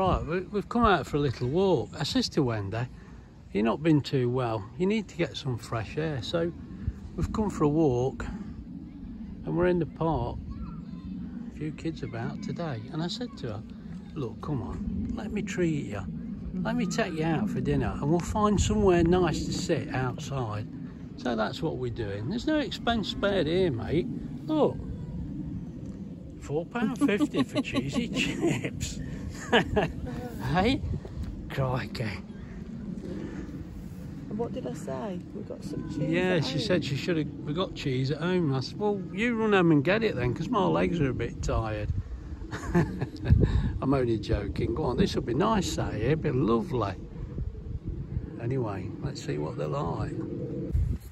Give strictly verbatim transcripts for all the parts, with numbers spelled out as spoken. right, we've come out for a little walk. I says to Wendy, you've not been too well, you need to get some fresh air. So we've come for a walk and we're in the park, a few kids about today. And I said to her, look, come on, let me treat you. Let me take you out for dinner and we'll find somewhere nice to sit outside. So that's what we're doing. There's no expense spared here, mate. Look, four pound fifty for cheesy chips. Hey? Crikey. And what did I say? We got some cheese. Yeah, at she home. said she should have we got cheese at home. I said, well, you run home and get it then, because my legs are a bit tired. I'm only joking. Go on, this will be nice out here, it'll be lovely. Anyway, let's see what they're like.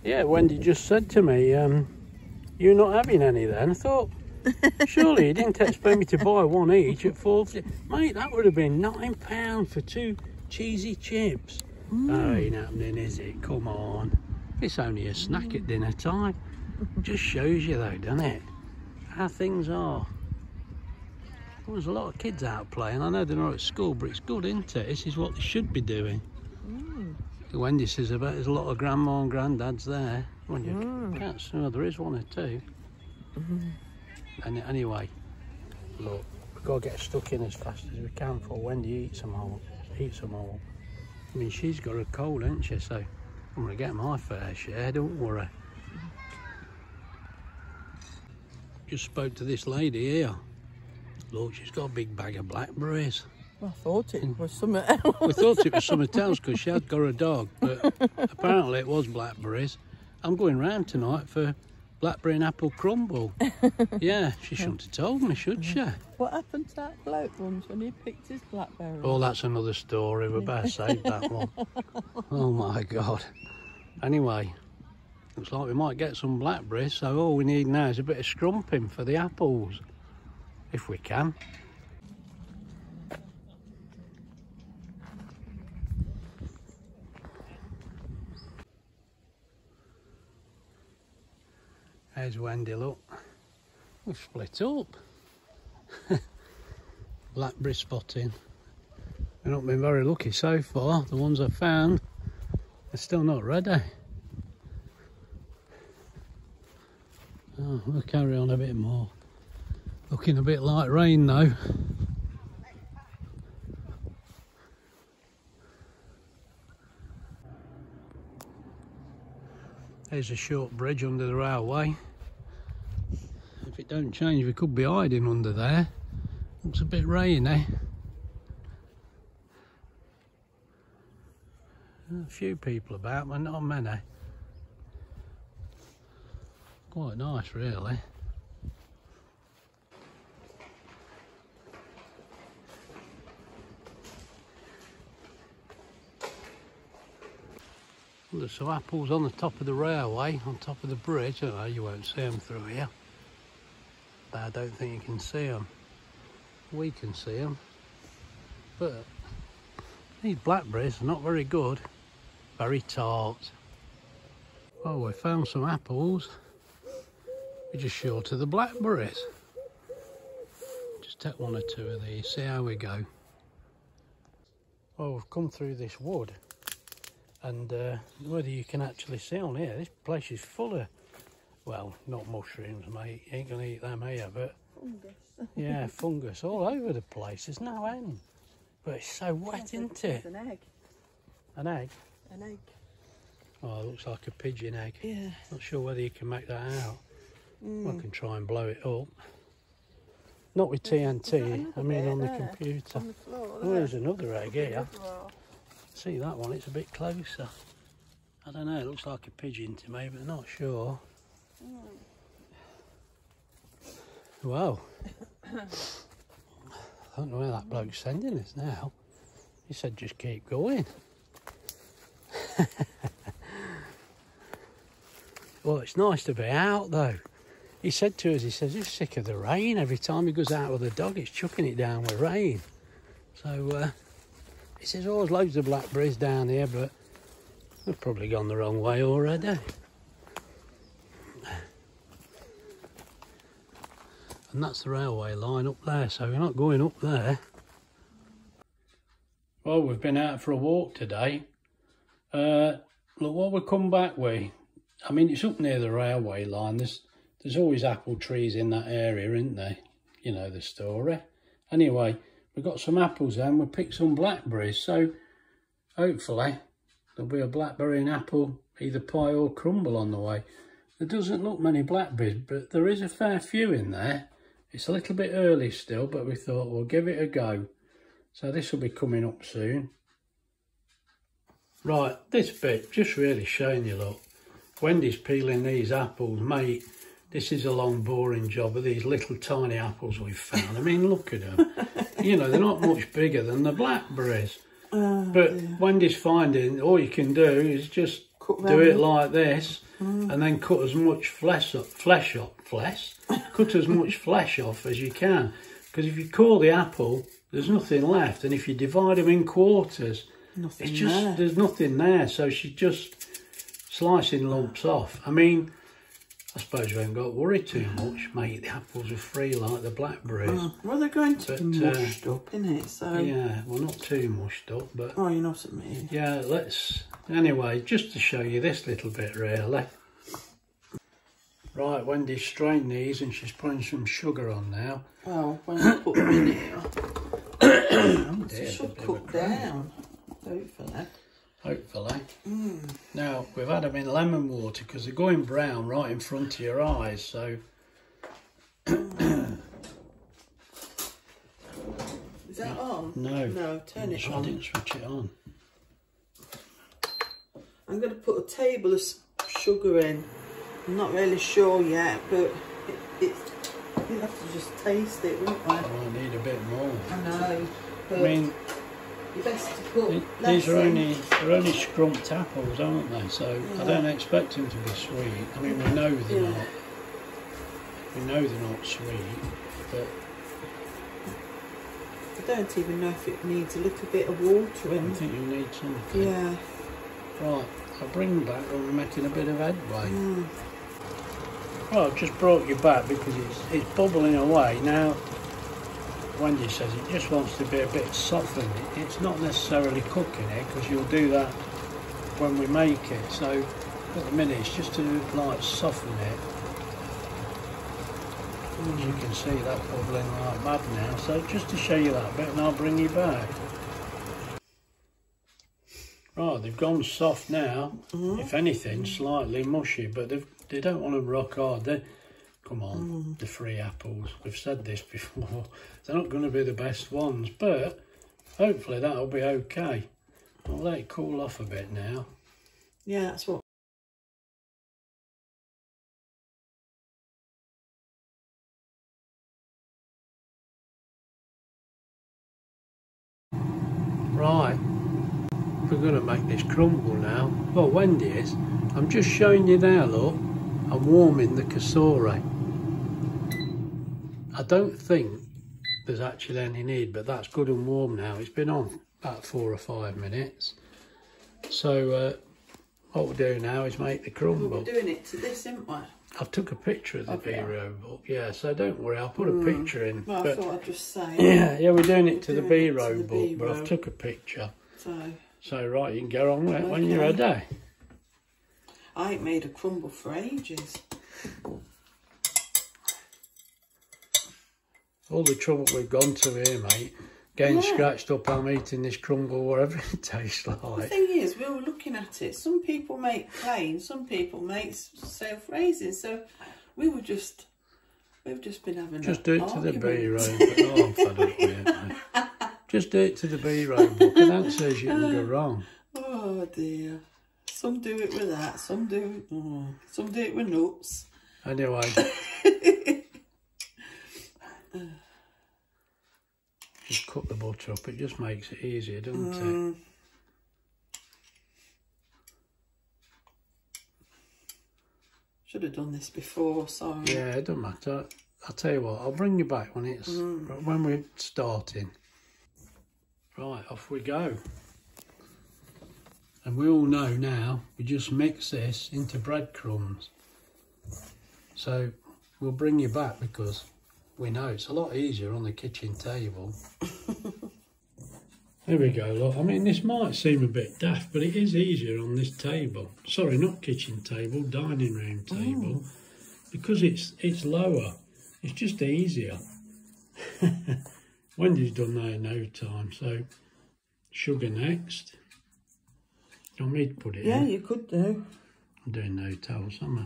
Yeah, Wendy just said to me, um, you're not having any then. I thought, surely you didn't expect me to buy one each at four fifty. Mate, that would have been nine pounds for two cheesy chips. Mm. Oh, ain't happening, is it? Come on. It's only a snack at dinner time. Just shows you though, doesn't it? How things are. Well, there's a lot of kids out playing. I know they're not at school, but it's good, isn't it? This is what they should be doing. Mm. Wendy says about there's a lot of grandma and granddads there. Well, you mm. can't see, well, there is one or two. Mm. And anyway, look, we've got to get stuck in as fast as we can before Wendy eats them all. Eats them all. I mean, she's got a cold, hasn't she? So I'm going to get my fair share, don't worry. Just spoke to this lady here. Look, she's got a big bag of blackberries. Well, I thought it and was something else. We thought it was something else because she had got a dog, but apparently it was blackberries. I'm going round tonight for blackberry and apple crumble. Yeah, she shouldn't have told me, should she? What happened to that bloke once when he picked his blackberry? Oh, that's another story. We better save that one. Oh, my God. Anyway, looks like we might get some blackberries, so all we need now is a bit of scrumping for the apples, if we can. There's Wendy, look, we've split up. Blackberry spotting. We've not been very lucky so far. The ones I found are still not ready. Oh, we'll carry on a bit more. Looking a bit like rain though. There's a short bridge under the railway. If it don't change, we could be hiding under there. Looks a bit rainy. A few people about, but not many. Quite nice, really. There's some apples on the top of the railway, on top of the bridge. I don't know, you won't see them through here. But I don't think you can see them. We can see them. But these blackberries are not very good. Very tart. Well, we found some apples. We're just short of the blackberries. Just take one or two of these, see how we go. Well, we've come through this wood. And uh, whether you can actually see on here, this place is full of, well, not mushrooms, mate, you ain't gonna eat them here, but fungus. Yeah, fungus all over the place, there's no end. But it's so wet, isn't it? It's an egg. An egg? An egg. Oh, it looks like a pigeon egg. Yeah. Not sure whether you can make that out. Mm. Well, I can try and blow it up. Not with T N T, I mean on there? the computer. On the floor, there. Oh, there's another egg here. See that one, it's a bit closer. I don't know, it looks like a pigeon to me, but I'm not sure. Mm. Wow. I don't know where that bloke's sending us now. He said just keep going. Well, it's nice to be out though. He said to us, he says he's sick of the rain. Every time he goes out with the dog, it's chucking it down with rain. So uh he says, oh, there's loads of blackberries down here, but we've probably gone the wrong way already. And that's the railway line up there, so we're not going up there. Well, we've been out for a walk today. Uh, look what we come back with. I mean, it's up near the railway line. There's, there's always apple trees in that area, isn't there? You know the story. Anyway, we've got some apples there and we picked some blackberries. So hopefully there'll be a blackberry and apple, either pie or crumble on the way. There doesn't look many blackberries, but there is a fair few in there. It's a little bit early still, but we thought we'll give it a go. So this will be coming up soon. Right, this bit, just really showing you, look. Wendy's peeling these apples, mate. This is a long, boring job of these little tiny apples we've found. I mean, look at them. You know, they're not much bigger than the blackberries. Oh, but dear. Wendy's finding all you can do is just cut do it like this mm. and then cut as much flesh up, flesh up, flesh, cut as much flesh off as you can. Because if you core the apple, there's nothing left, and if you divide them in quarters, nothing it's just there. There's nothing there. So she's just slicing lumps off. I mean, I suppose you haven't got to worry too much, mate. The apples are free like the blackberries. Oh, well, they're going to but, be mushed uh, up, innit? So yeah, well, not too mushed up, but oh, you know what I mean. Yeah, let's anyway, just to show you this little bit, really. Right, Wendy's strained these and she's putting some sugar on now. Well, when I put them in here, it should cook down, hopefully. Hopefully. Mm. Now, we've had them in lemon water because they're going brown right in front of your eyes, so... Is that on? No. No, turn it on. I didn't switch it on. I'm going to put a table of sugar in. I'm not really sure yet, but it, it, you'd have to just taste it, wouldn't I? Oh, I need a bit more. I know. But I mean, you're best to put it, these are only they're only scrumped apples, aren't they? So yeah. I don't expect them to be sweet. I mean, we know they're yeah. not. We know they're not sweet, but I don't even know if it needs a little bit of water in. I think you need something. Yeah. Right, I'll bring back when we're making a bit of headway. Mm. Well, I've just brought you back because it's, it's bubbling away. Now, Wendy says it just wants to be a bit softened. It's not necessarily cooking it because you'll do that when we make it. So, at the minute, it's just to like soften it. Mm. As you can see, that bubbling like mad now. So, just to show you that bit and I'll bring you back. Right, they've gone soft now. Mm. If anything, slightly mushy, but they've They don't want to rock hard. They, come on, mm. the free apples. We've said this before. They're not going to be the best ones, but hopefully that'll be okay. I'll let it cool off a bit now. Yeah, that's what. Right, we're going to make this crumble now. Well, Wendy is. I'm just showing you there, look. I'm warming the COSORI. I don't think there's actually any need, but that's good and warm now. It's been on about four or five minutes. So uh, what we'll do now is make the crumble. We're doing it to this, isn't we? I took a picture of the okay. Be-Ro book, yeah, so don't worry, I'll put mm. a picture in. Well, I thought I'd just say. Yeah, yeah, we're doing it to the Be-Ro book, but I've took a picture. So, so right, you can go on with it okay. when you're ready. I ain't made a crumble for ages. All the trouble we've gone to here, mate. Getting yeah. scratched up, I'm eating this crumble, whatever it tastes like. The thing is, we were looking at it. Some people make plain, some people make self-raising. So we were just, we've just been having just do it argument. To the Be-Ro. Oh, I'm fed up with it, mate. Just do it to the Be-Ro book, and that says you can go wrong. Oh dear. Some do it with that, some do oh, some do it with nuts. Anyway. Just cut the butter up, it just makes it easier, doesn't mm. it? Should have done this before, sorry. Yeah, it doesn't matter. I'll tell you what, I'll bring you back when it's mm. when we're starting. Right, off we go. And we all know now, we just mix this into breadcrumbs. So we'll bring you back because we know it's a lot easier on the kitchen table. There we go, look. I mean, this might seem a bit daft, but it is easier on this table. Sorry, not kitchen table, dining room table. Oh. Because it's it's lower. It's just easier. Wendy's done that in no time, so sugar next. Do you want me to put it yeah, in? Yeah, you could do. I'm doing no towels, am I?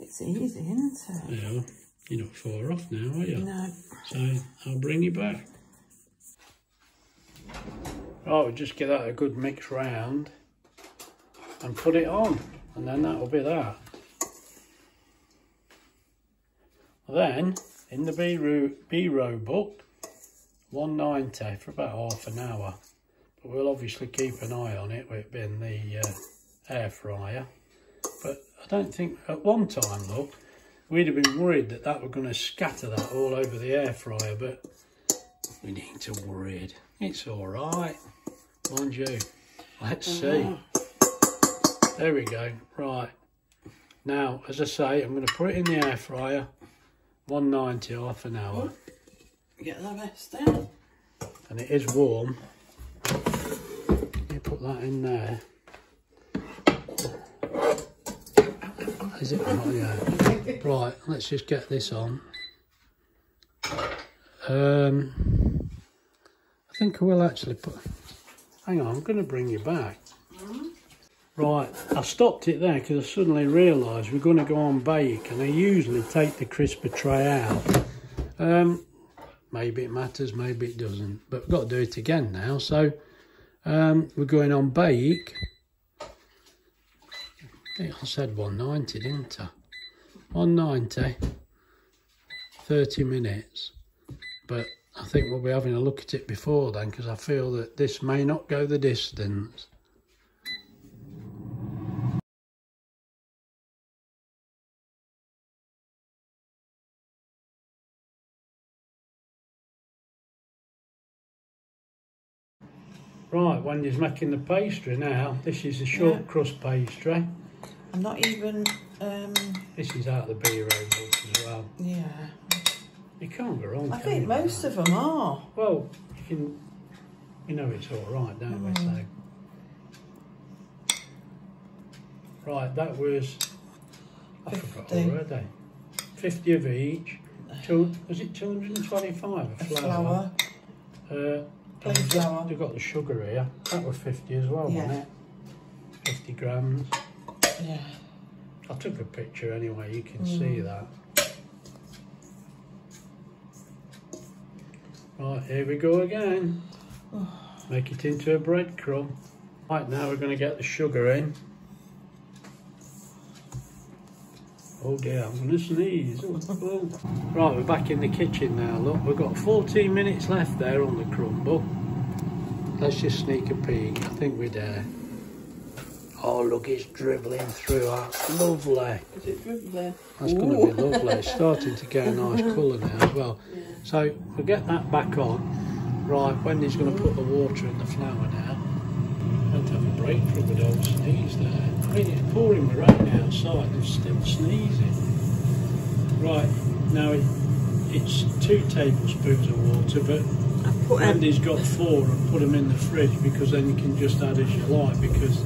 It's easy, isn't it? Yeah, you're not far off now, are you? No. So I'll bring you back. Oh, just get that a good mix round and put it on, and then that'll be that. Then in the Be-Ro, Be-Ro book, one ninety for about half an hour. But we'll obviously keep an eye on it with it being the uh, air fryer. But I don't think, at one time look, we'd have been worried that that were going to scatter that all over the air fryer, but we ain't too worried. It's all right, mind you. Let's see. There we go. Right. Now, as I say, I'm going to put it in the air fryer, one ninety, half an hour. Get that rest down. And it is warm. You put that in there. Is it not? Yeah. Right. Let's just get this on. Um, I think I will actually put. Hang on, I'm going to bring you back. Right, I stopped it there because I suddenly realised we're going to go on bake, and I usually take the crisper tray out. Um, maybe it matters, maybe it doesn't, but we've got to do it again now. So um, we're going on bake. I think I said one ninety, didn't I? one ninety, thirty minutes. But I think we'll be having a look at it before then, because I feel that this may not go the distance. Right, Wendy's making the pastry now. This is a short yeah. crust pastry. I'm not even... Um... This is out of the Be-Ro book as well. Yeah. You can't go wrong, I think most of them are. Well, you can... You know it's all right, don't we, mm. so... Right, that was... I forgot already. fifty of each. Two, was it two hundred and twenty-five of flour? flour. Uh, Flour. They've got the sugar here. That was fifty as well, yeah. wasn't it? fifty grams. Yeah. I took a picture anyway, you can mm. see that. Right, here we go again. Make it into a breadcrumb. Right, now we're going to get the sugar in. Oh dear, I'm going to sneeze. Right, we're back in the kitchen now, look. We've got fourteen minutes left there on the crumble. Let's just sneak a peek. I think we're there. Oh, look, it's dribbling through that. Lovely. Is it dribbling? That's going to be lovely. It's starting to get a nice colour now as well. Yeah. So we'll get that back on. Right, Wendy's going to put the water in the flour now. I'll have a break from an old sneeze there. I mean, it's pouring rain outside and it's still sneezing. Right, now it, it's two tablespoons of water, but Andy's got four and put them in the fridge, because then you can just add as you like, because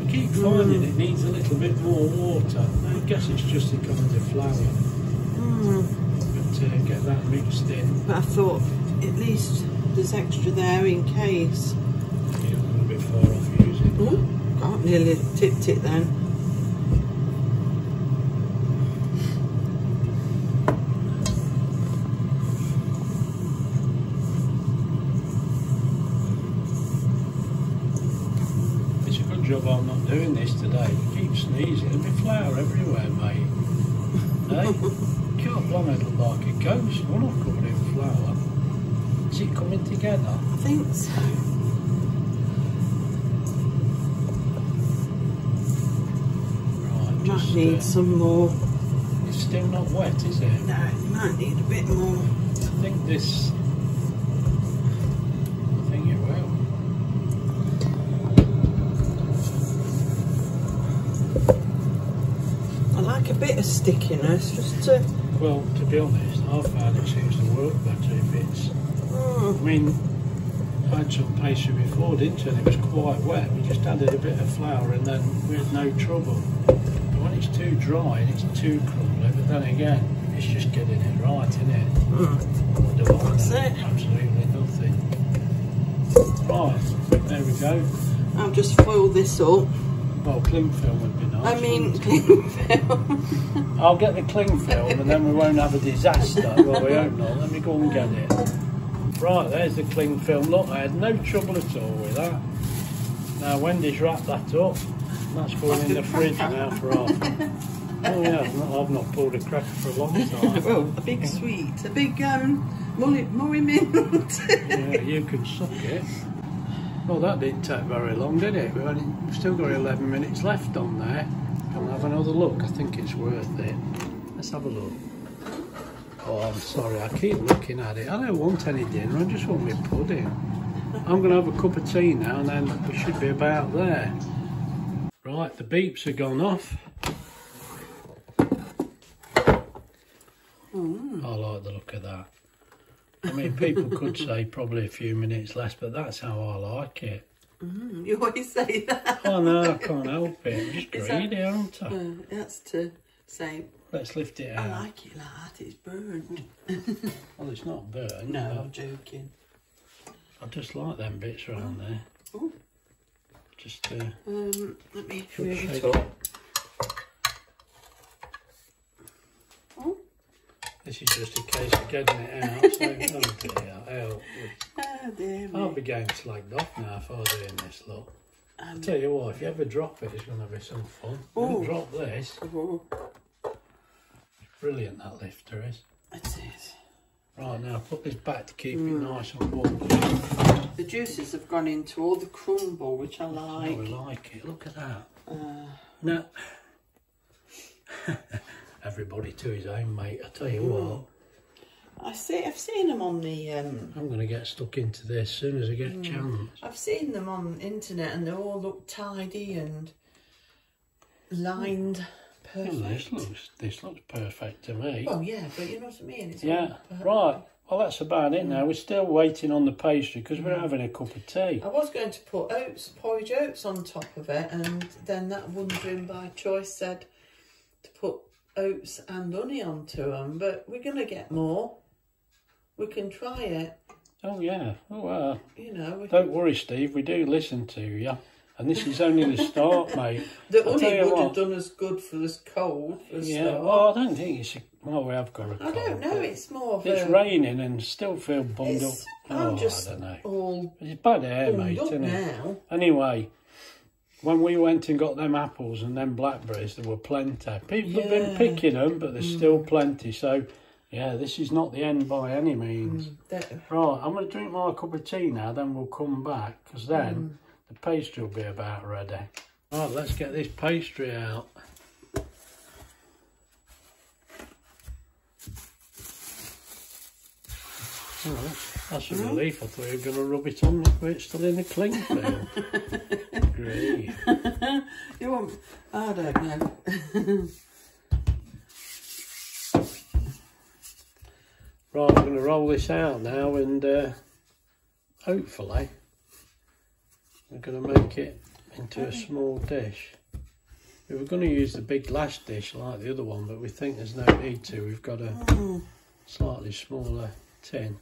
we keep finding mm. it needs a little bit more water. I guess it's just the kind of flour. Mm. But uh, get that mixed in. But I thought at least there's extra there in case. Yeah, a little bit far off using mm. I nearly tipped it then. It's a good job I'm not doing this today. You keep sneezing, there'll be flour everywhere, mate. Hey? Can't blame it like a ghost. We're not covered in flour. Is it coming together? I think so. Might need uh, some more. It's still not wet, is it? No, you might need a bit more. I think this. I think it will. I like a bit of stickiness just to... Well, to be honest, I find it seems to work better if it's... Mm. I mean, I had some pastry before, didn't I? It was quite wet. We just added a bit of flour and then we had no trouble. But when it's too dry and it's too crumbly, but then again, it's just getting it right, isn't it? Mm. I That's it. Absolutely nothing. Right, there we go. I'll just foil this up. Well, cling film would be nice. I mean, cling film. I'll get the cling film and then we won't have a disaster. Well, we hope not. Let me go and get it. Right, there's the cling film. Look, I had no trouble at all with that. Now, Wendy's wrapped that up. That's going in the fridge now for half. Oh yeah, I've not, I've not pulled a cracker for a long time. Well, a big sweet, a big um, Murray mint. Yeah, you can suck it. Well, that didn't take very long, did it? We've still got eleven minutes left on there. I'll have another look. I think it's worth it. Let's have a look. Oh, I'm sorry, I keep looking at it. I don't want any dinner, I just want my pudding. I'm going to have a cup of tea now and then we should be about there. Right, the beeps have gone off. Mm. I like the look of that. I mean, people could say probably a few minutes less, but that's how I like it. Mm, you always say that. I know, I can't help it. I'm just greedy, that, aren't I? Well, that's to say... Let's lift it out. I like it like that, it's burnt. Well, it's not burnt. No, I'm joking. I just like them bits around there. Oh. Just... Uh, um, let me move it up. This is just a case of getting it out, so oh dear, help. Oh dear, I'll be getting slagged off now if I'm doing this, look. Um, I'll tell you what, if you ever drop it, it's going to be some fun. Don't drop this. Ooh. It's brilliant, that lifter is. It is. Right, now put this back to keep mm. it nice and warm. The juices have gone into all the crumble, which I like. Oh, I like it, look at that. Uh, no. Everybody to his own, mate. I tell you mm. what. I see. I've seen them on the. Um, I'm going to get stuck into this as soon as I get mm. a chance. I've seen them on the internet, and they all look tidy and lined perfect. Well, this looks. This looks perfect to me. Well, yeah, but you know what I mean. It's yeah. Right. Well, that's about it. Mm. Now we're still waiting on the pastry because we're mm. having a cup of tea. I was going to put oats, porridge oats, on top of it, and then that wondering by choice said to put oats and honey onto them, but we're gonna get more. We can try it. Oh yeah. Oh well. Uh, you know. We don't can... worry, Steve. We do listen to you, and this is only the start, mate. The I'll honey would what, have done us good for this cold. For yeah. Start. Well, I don't think it's. Well, we have got a cold. I don't know. It's more. It's um, raining and still feel bummed up. Oh, I'm just I don't know. All it's bad air, mate. Isn't now. It? Anyway. When we went and got them apples and them blackberries, there were plenty. People yeah. have been picking them, but there's mm. still plenty. So, yeah, this is not the end by any means. Mm. Right, I'm going to drink my cup of tea now, then we'll come back, because then mm. the pastry will be about ready. Right, let's get this pastry out. All right, that's a mm. relief. I thought you were going to rub it on, but it's still in the cling film. Great. You want... I don't know. Right, I'm going to roll this out now and uh, hopefully we're going to make it into a small dish. We were going to use the big glass dish like the other one, but we think there's no need to. We've got a mm. slightly smaller tin.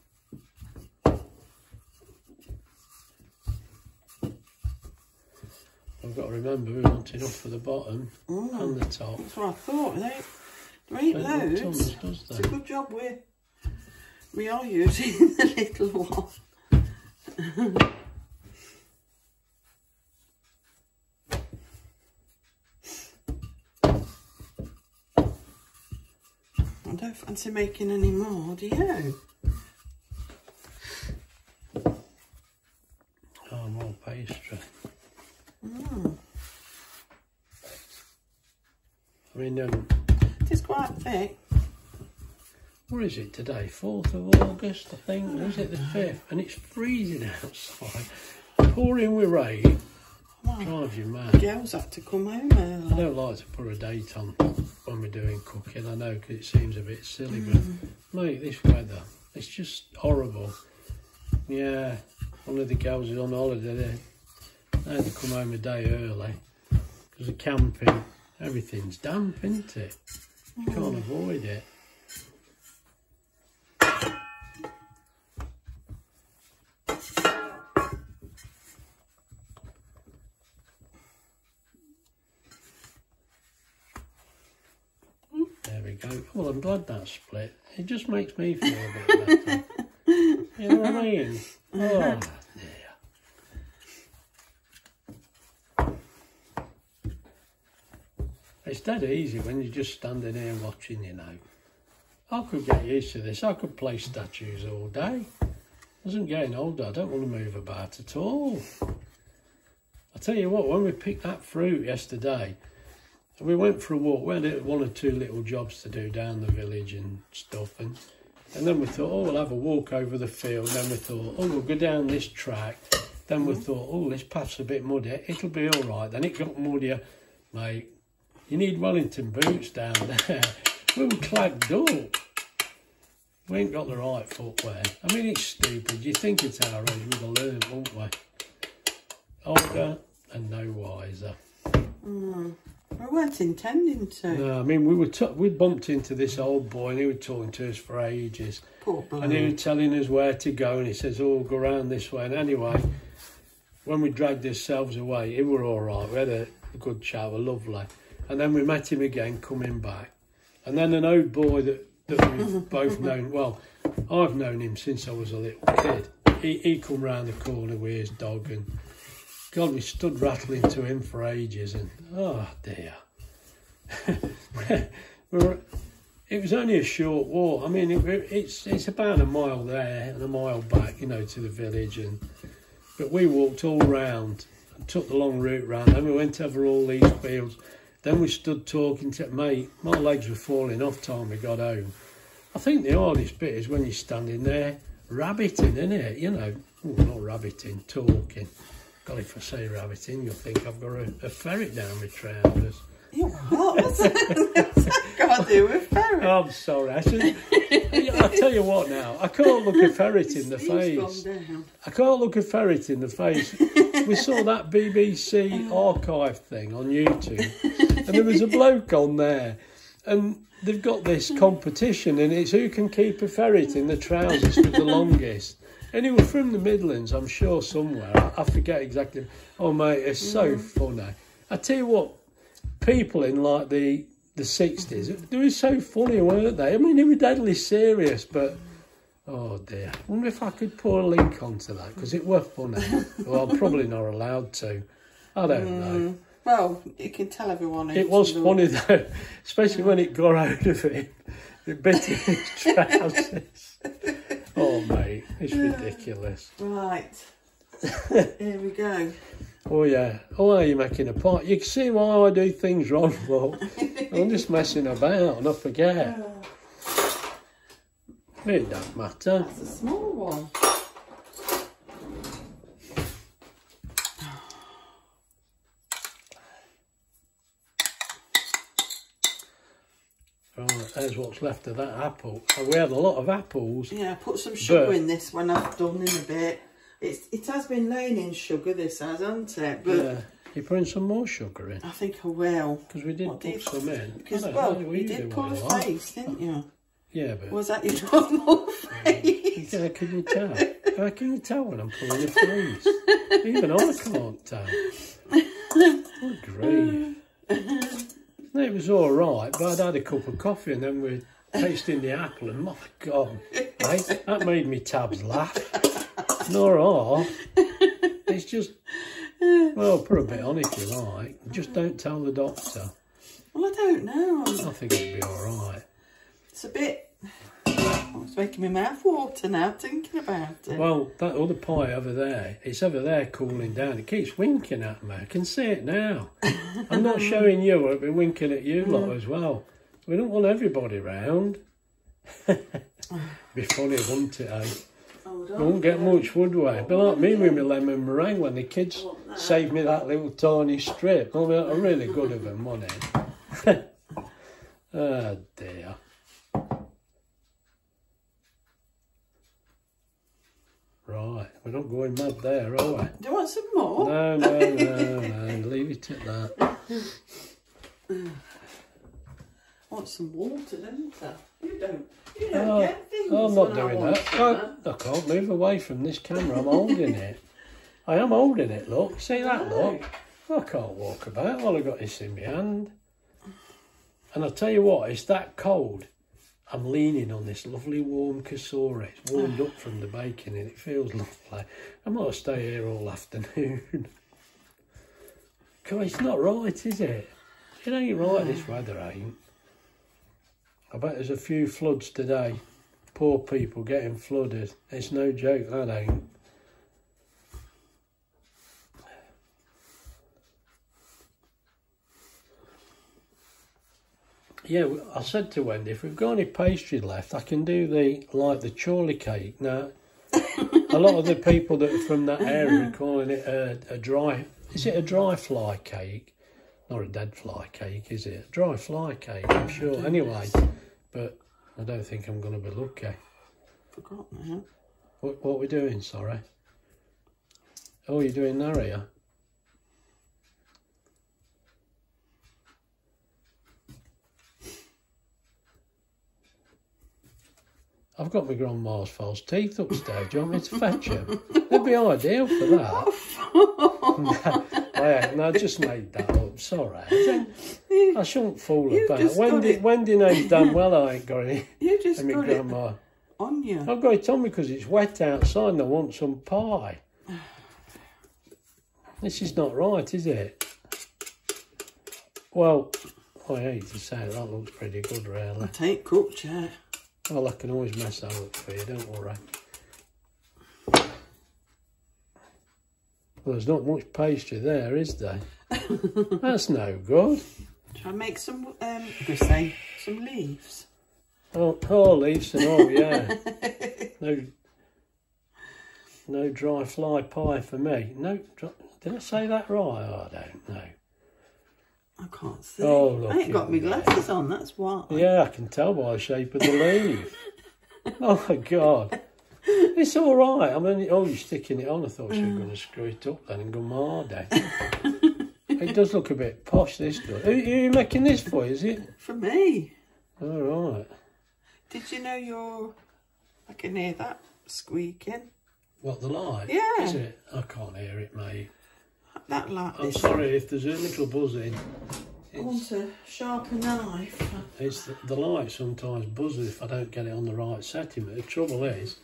I've got to remember we want enough for the bottom mm. and the top. That's what I thought. There ain't loads. Tons, does it's a good job we're, we are using the little one. I don't fancy making any more, do you? Oh, more pastry. Mm. I mean, um, it is quite thick. What is it today? fourth of August, I think. Or is it the fifth? And it's freezing outside, pouring with rain. Wow. oh, drives you mad. Girls had to come home early. I don't like to put a date on when we're doing cooking, I know, because it seems a bit silly, mm. but mate, this weather, it's just horrible. Yeah, one of the girls is on holiday, they, they had to come home a day early, because the camping, everything's damp, isn't it? You mm. can't avoid it. Well, I'm glad that split. It just makes me feel a bit better. You know what I mean? Oh, dear. It's dead easy when you're just standing here watching, you know. I could get used to this. I could play statues all day. As I'm getting older, I don't want to move about at all. I tell you what, when we picked that fruit yesterday, we went for a walk, we had one or two little jobs to do down the village and stuff, and, and then we thought, oh, we'll have a walk over the field, then we thought, oh, we'll go down this track, then we thought, oh, this path's a bit muddy, it'll be all right, then it got muddier, mate, you need Wellington boots down there, we were clagged up, we ain't got the right footwear, I mean, it's stupid, you think it's our age, we'd have learned, wouldn't we? Older and no wiser. Mm. We weren't intending to. No, I mean, we were we bumped into this old boy and he was talking to us for ages. Poor boy. And he was telling us where to go and he says, oh, go round this way. And anyway, when we dragged ourselves away, it were all right. We had a good chat, we were lovely. And then we met him again coming back. And then an old boy that, that we've both known, well, I've known him since I was a little kid. He, he come round the corner with his dog and... God, we stood rattling to him for ages, and oh dear, we were, it was only a short walk. I mean, it, it's it's about a mile there and a mile back, you know, to the village, and but we walked all round and took the long route round. Then we went over all these fields. Then we stood talking to mate. My legs were falling off time we got home. I think the hardest bit is when you're standing there rabbiting, isn't it? You know, ooh, not rabbiting, talking. God, if I say rabbit in, you'll think I've got a, a ferret down my trousers. You what? What's that got to do with ferret? I'm sorry. I should, I'll tell you what now. I can't look a ferret in the face. I can't look a ferret in the face. We saw that B B C archive thing on YouTube. And there was a bloke on there. And they've got this competition. And it's who can keep a ferret in the trousers for the longest. Anyway, from the Midlands, I'm sure somewhere. I forget exactly. Oh, mate, it's so funny. I tell you what, people in like the the sixties, they were so funny, weren't they? I mean, they were deadly serious, but oh dear. I wonder if I could put a link onto that because it were funny. Well, I'm probably not allowed to. I don't mm. know. Well, you can tell everyone. It was them. funny though, especially when it got out of him. It bit his trousers. Oh, mate, it's ridiculous. Right, here we go. Oh, yeah. Oh, are you making a pot? You can see why I do things wrong, Rob. I'm just messing about and I forget. It don't matter. That's a small one. Right, there's what's left of that apple. We had a lot of apples. Yeah, I put some sugar in this when I've done in a bit. It's, it has been laying in sugar, this has, hasn't it? But yeah. You're putting some more sugar in? I think I will. Because we did what put did, some in. Because, well, you, you did pull a face, didn't you? Yeah, but... Was that your normal face? How can you tell? How can you tell when I'm pulling a face? Even I can't tell. What grief. It was all right, but I'd had a cup of coffee and then we're tasting the apple and my God, mate, that made me tabs laugh. Nor off. It's just, well, put a bit on if you like. Just don't tell the doctor. Well, I don't know. I think it'd be all right. It's a bit, oh, it's making my mouth water now, thinking about it. Well, that other pie over there, it's over there cooling down. It keeps winking at me. I can see it now. I'm not showing you, I'll be winking at you mm. lot as well. We don't want everybody round. Be funny, wouldn't it, eh? Oh, wood. I won't get much wood, why? But like me with my lemon meringue, when the kids saved me that little tawny strip. Oh, they're really good of them, weren't they? Oh dear. Right, we're not going mad there, are we? Do you want some more? No, no, no, no. Leave it at that. I want some water, don't I? You don't. You don't oh, get things. I'm not doing I that. I, I can't move away from this camera. I'm holding it. I am holding it, look. See that, look? I can't walk about. All I've got is in my hand. And I'll tell you what, it's that cold. I'm leaning on this lovely warm COSORI. It's warmed up from the baking and it feels lovely. I'm going to stay here all afternoon. God, it's not right, is it? It ain't right, this weather ain't. I bet there's a few floods today. Poor people getting flooded. It's no joke, that ain't. Yeah, I said to Wendy, if we've got any pastry left, I can do the, like, the Chorley cake. Now, a lot of the people that are from that area are calling it a, a dry, is it a dry fly cake? Not a dead fly cake, is it? A dry fly cake, I'm sure. Anyway, but I don't think I'm going to be lucky. Forgot now. What, what are we doing, sorry? Oh, you're doing that here? I've got my grandma's false teeth upstairs. Do you want me to fetch them? They'd be ideal for that. I, no, I just made that up. Sorry. I shouldn't fool You've about. Wendy, Wendy knows damn well I ain't got any. You just and got grandma. It on you. I've got it on me because it's wet outside and I want some pie. This is not right, is it? Well, I hate to say it, that looks pretty good, really. I take cooked, yeah. Well, I can always mess that up for you, don't worry. Well, there's not much pastry there, is there? That's no good. Shall I make some, um, say, some leaves? Oh, oh, leaves and all, yeah. no, no dry fly pie for me. No, did I say that right? Oh, I don't know. I can't see. Oh, look, I ain't got my glasses on, that's why. Yeah, I can tell by the shape of the leaf. Oh, my God. It's all right. I mean, oh, you're sticking it on. I thought she was going to screw it up then and go mardy. It does look a bit posh, this does. Who, who are you making this for, is it? For me. All right. Did you know you're... I can hear that squeaking. What, the light? Yeah. Is it? I can't hear it, mate. That like I'm this sorry one. If there's a little buzzing. I want to sharpen the knife. It's the, the light sometimes buzzes if I don't get it on the right setting. But the trouble is,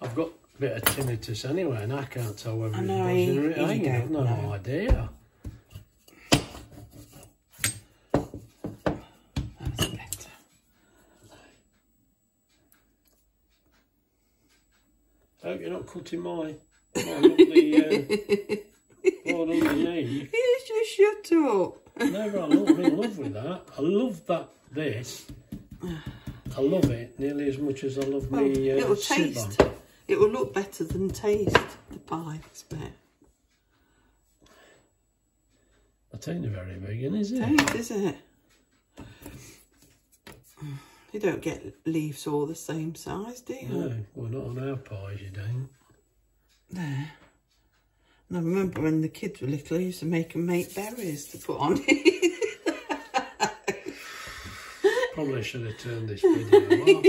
I've got a bit of tinnitus anyway, and I can't tell whether it's buzzing or it ain't. I've no know. idea. That's better. I hope you're not cutting my, my lovely. Uh, What underneath? Yes, you shut up. Never, I love in love with that. I love that this. I love it nearly as much as I love well, me. Uh, it'll taste. Sibon. It will look better than taste the pie. It's better. That ain't very vegan, is it? It ain't, is it? You don't get leaves all the same size, do you? No, well, not on our pies, you don't. There. I remember when the kids were little, I used to make them make berries to put on it. Probably should have turned this video off.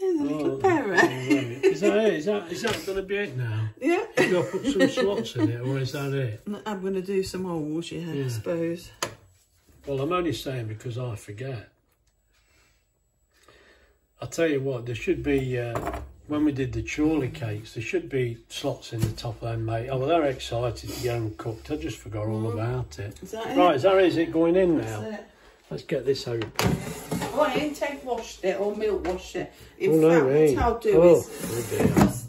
There's a little oh, berry. Is that it? Is that, is that going to be it now? Yeah. You've got to put some slots in it, or is that it? I'm going to do some holes, yeah, yeah, I suppose. Well, I'm only saying because I forget. I'll tell you what, there should be... Uh, when we did the Chorley cakes, there should be slots in the top end, mate. Oh, well, they're excited to get them cooked. I just forgot all about it. Is that right, it? Is that it? Is it going in now? That's it. Let's get this open. Oh, I ain't egg washed it or milk washed it. In oh, fact, no, what ain't. I'll do oh, is...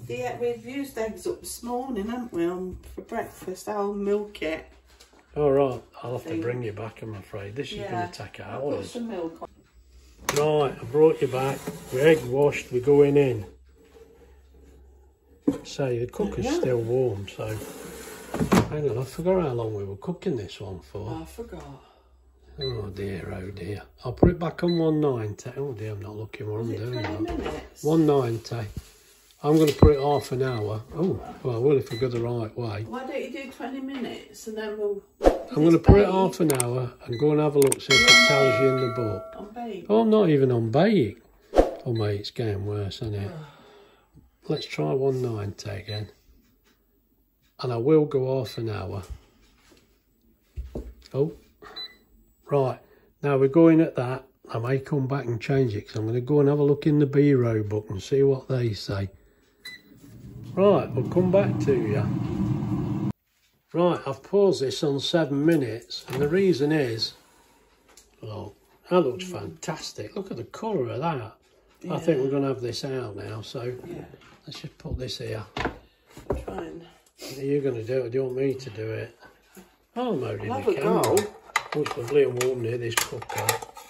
Yeah, we've used eggs up this morning, haven't we, um, for breakfast. I'll milk it. All right, I'll have to bring you back, I'm afraid. This yeah. is going to take hours. I'll put some milk on. Right, I brought you back. We're egg washed, we're going in. say, the cooker's yeah. still warm, so hang on, I forgot how long we were cooking this one for. I forgot. Oh dear, oh dear. I'll put it back on one ninety. Oh dear, I'm not looking what I'm doing. one ninety. I'm going to put it half an hour. Oh, well, I will if I go the right way. Why don't you do twenty minutes and then we'll... I'm going to put it half an hour and go and have a look, see if it tells you in the book. On bake? Oh, I'm not even on bake. Oh mate, it's getting worse, isn't it? Let's try one ninety again. And I will go half an hour. Oh. Right, now we're going at that. I may come back and change it because I'm going to go and have a look in the Be-Ro book and see what they say. Right, we'll come back to you. Right, I've paused this on seven minutes and the reason is, look, that looks mm. fantastic. Look at the colour of that. Yeah. I think we're going to have this out now, so yeah. let's just put this here. I'm trying. What are you going to do it? Do you want me to do it? Oh, no, you have a go. It's lovely and warm near this cooker.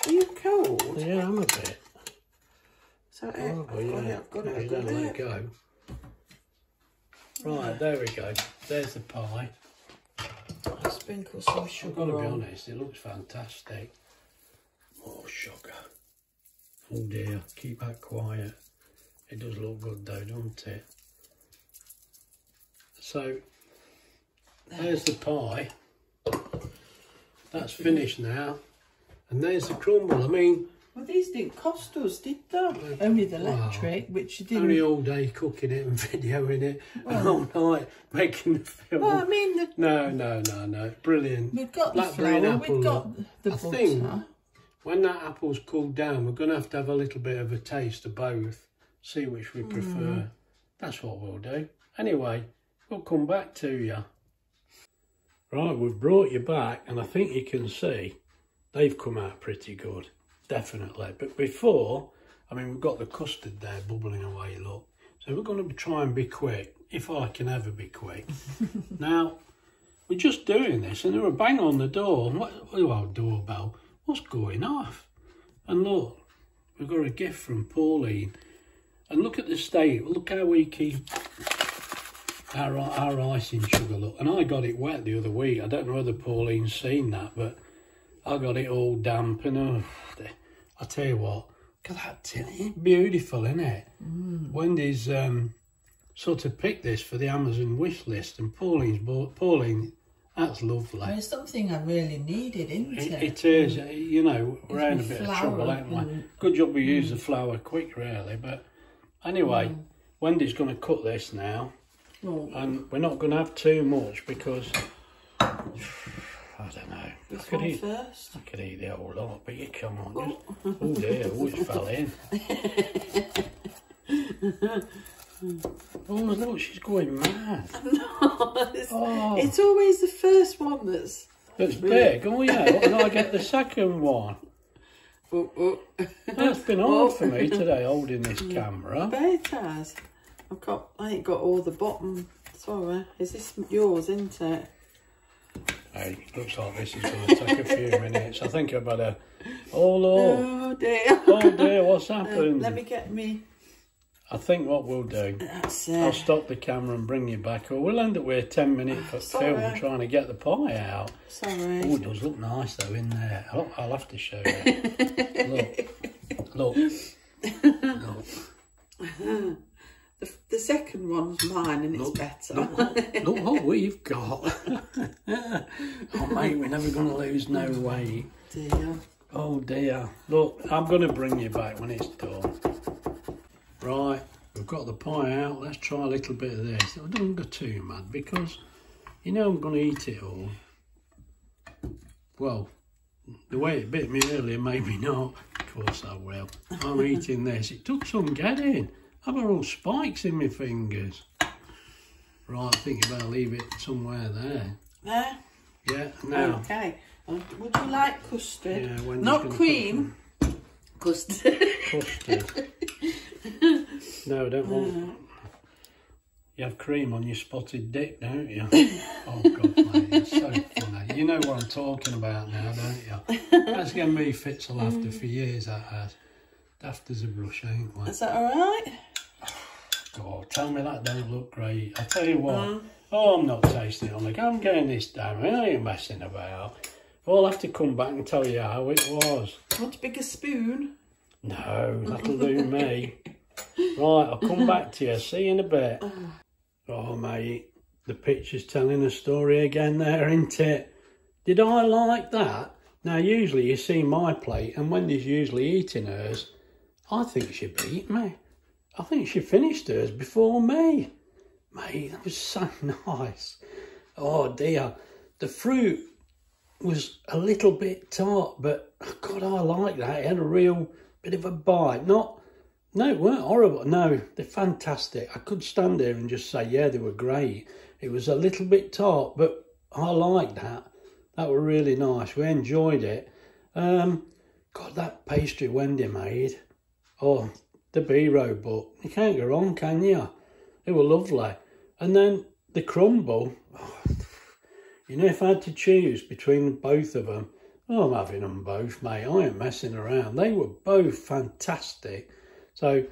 Are you cold? Yeah, I'm a bit. Is that it? Oh, I've got yeah. it, I've got it, I've got it. Let it go. Right, yeah. there we go. There's the pie. I sprinkle some sugar. I've got to be honest, it looks fantastic. Oh, sugar. Oh dear, keep that quiet. It does look good though, doesn't it? So, there's the pie. That's finished now, and there's the crumble. I mean, well, these didn't cost us, did they? Only the electric, wow. which you didn't. Only all day cooking it and videoing it, well, and all night making the film. Well, I mean, the... no, no, no, no, brilliant. We've got blackberry the flour, apple we've got look. the butter. I think when that apple's cooled down, we're going to have to have a little bit of a taste of both, see which we prefer. Mm. That's what we'll do. Anyway, we'll come back to you. Right, we've brought you back and I think you can see they've come out pretty good, definitely. But before, I mean, we've got the custard there bubbling away, look. So we're going to try and be quick, if I can ever be quick. Now, we're just doing this and there were a bang on the door. What, well, doorbell, what's going off? And look, we've got a gift from Pauline. And look at the state, look how we keep... Our, our icing sugar, look, and I got it wet the other week. I don't know whether Pauline's seen that, but I got it all damp and oh, I tell you what, look at that tin, it's beautiful, isn't it? Mm. Wendy's um, sort of picked this for the Amazon wish list, and Pauline's bought Pauline. That's lovely. Well, it's something I really needed, isn't it? It, it is, mm. you know, we're in a bit of trouble, ain't we? Good job we mm. used the flour quick, really. But anyway, mm. Wendy's going to cut this now. Oh. And we're not going to have too much because I don't know. This I could one eat first. I could eat the whole lot, but you come on. Just, oh. oh dear, oh, it fell in. Oh look, she's going mad. No, it's, oh. it's always the first one that's that's big. Oh yeah, what can I get the second one? Oh, oh. That's been hard oh. for me today holding this camera. It has. I've got, I ain't got all the bottom, sorry, is this yours, isn't it? Hey, looks like this is going to take a few minutes, I think I better, oh Lord, oh dear, oh dear, what's happened? Um, let me get me. I think what we'll do, That's, uh... I'll stop the camera and bring you back, or we'll end up with a ten minute oh, film trying to get the pie out. Sorry. Oh, it does look nice though in there, I'll, I'll have to show you. Look, look, look. The, the second one's mine and it's look, better. Look, look what we've got. Oh, mate, we're never going to lose no weight. Dear. Oh, dear. Look, I'm going to bring you back when it's done. Right, we've got the pie out. Let's try a little bit of this. I don't go too mad because, you know, I'm going to eat it all. Well, the way it bit me earlier, maybe not. Of course I will. I'm eating this. It took some getting. I've got all spikes in my fingers. Right, I think you better leave it somewhere there. There? Yeah, now. Okay. Would you like custard? Yeah, Wendy's Not cream. Custard. Custard. No, I don't want... No. You have cream on your spotted dick, don't you? Oh, God, mate, it's so funny. You know what I'm talking about now, don't you? That's going to be fits of laughter for years, that has. Daft as a brush, ain't we? Is that all right? store. Tell me that don't look great. I tell you what, mm. oh, I'm not tasting it. I'm like, I'm getting this down. I ain't messing about. I'll have to come back and tell you how it was. Want a bigger spoon? No, that'll do me. Right, I'll come back to you. See you in a bit. Oh, mate, the picture's telling a story again there, isn't it? Did I like that? Now, usually you see my plate, and Wendy's usually eating hers. I think she beat me. I think she finished hers before me. Mate, that was so nice. Oh, dear. The fruit was a little bit tart, but, oh, God, I like that. It had a real bit of a bite. Not, no, it weren't horrible. No, they're fantastic. I could stand there and just say, yeah, they were great. It was a little bit tart, but I liked that. That were really nice. We enjoyed it. Um, God, that pastry Wendy made. Oh, the Be-Ro book. You can't go wrong, can you? It were lovely. And then the crumble. Oh, you know, if I had to choose between both of them, oh, I'm having them both, mate. I ain't messing around. They were both fantastic. So,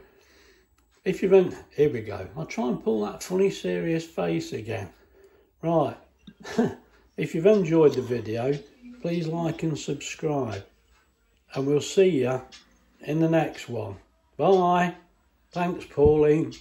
if you've been... Here we go. I'll try and pull that funny, serious face again. Right. If you've enjoyed the video, please like and subscribe. And we'll see you in the next one. Bye. Thanks, Pauline.